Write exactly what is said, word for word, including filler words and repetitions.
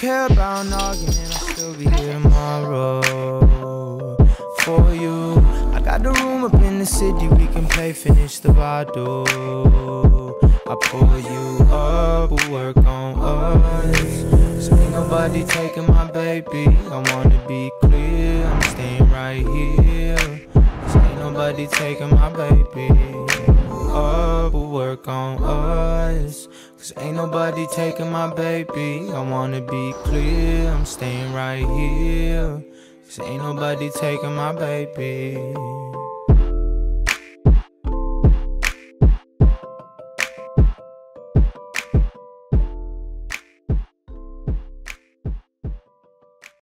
care about an argument, I'll still be here tomorrow for you. I got the room up in the city, we can play finish the bottle. I pull you up, we'll work on us, so ain't nobody taking my baby. I wanna be clear, I'm staying right here, so ain't nobody taking my baby. Up, we'll work on us, cause ain't nobody taking my baby. I wanna be clear, I'm staying right here, cause ain't nobody taking my baby.